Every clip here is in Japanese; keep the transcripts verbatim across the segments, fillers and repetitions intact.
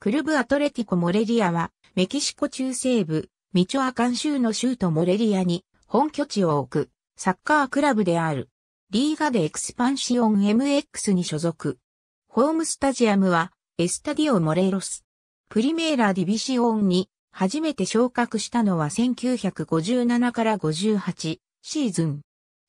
クルブアトレティコ・モレリアは、メキシコ中西部、ミチョアカン州の州都モレリアに本拠地を置く、サッカークラブである。リーガでエクスパンシオン エムエックス に所属。ホームスタジアムは、エスタディオ・モレロス。プリメーラ・ディビシオンに、初めて昇格したのはせんきゅうひゃくごじゅうななからごじゅうはちシーズン。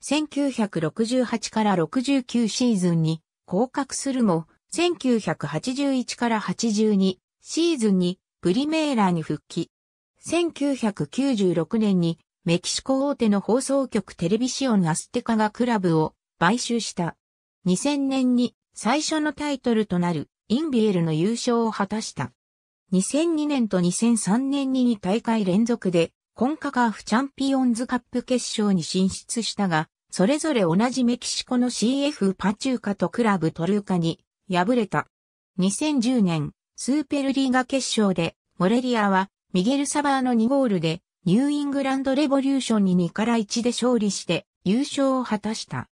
せんきゅうひゃくろくじゅうはちからろくじゅうきゅうシーズンに降格するも、せんきゅうひゃくはちじゅういちからはちじゅうにシーズンにプリメーラに復帰。せんきゅうひゃくきゅうじゅうろくねんにメキシコ大手の放送局テレビシオンアステカがクラブを買収した。にせんねんに最初のタイトルとなるインビエルの優勝を果たした。にせんにねんとにせんさんねんにに大会連続でコンカカーフチャンピオンズカップ決勝に進出したが、それぞれ同じメキシコの シーエフ パチューカとクラブトルーカに敗れた。にせんじゅうねん、スーペルリーガ決勝で、モレリアはミゲル・サバーのにゴールで、ニューイングランドレボリューションににからいちで勝利して優勝を果たした。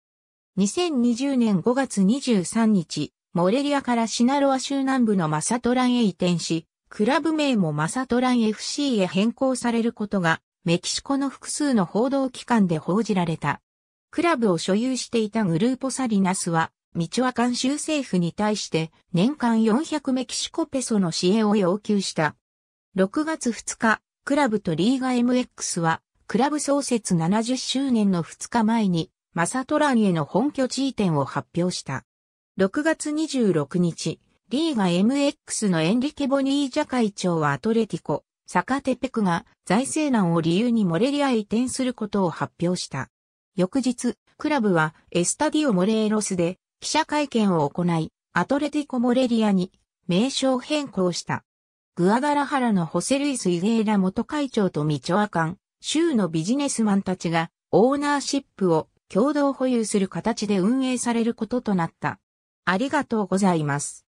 にせんにじゅうねんごがつにじゅうさんにち、モレリアからシナロア州南部のマサトランへ移転し、クラブ名もマサトラン エフシー へ変更されることがメキシコの複数の報道機関で報じられた。クラブを所有していたグルーポサリナスはミチョアカン州政府に対して年間よんひゃくメキシコペソの支援を要求した。ろくがつふつか、クラブとリーガ エムエックス はクラブ創設ななじゅっしゅうねんのふつかまえにマサトランへの本拠地移転を発表した。ろくがつにじゅうろくにち、リーガ エムエックス のエンリケ・ボニージャ会長はアトレティコ・サカテペクが財政難を理由にモレリアへ移転することを発表した。翌日、クラブはエスタディオ・モレーロスで記者会見を行い、アトレティコ・モレリアに名称変更した。グアダラハラのホセルイス・イゲーラ元会長とミチョアカン、州のビジネスマンたちがオーナーシップを共同保有する形で運営されることとなった。ありがとうございます。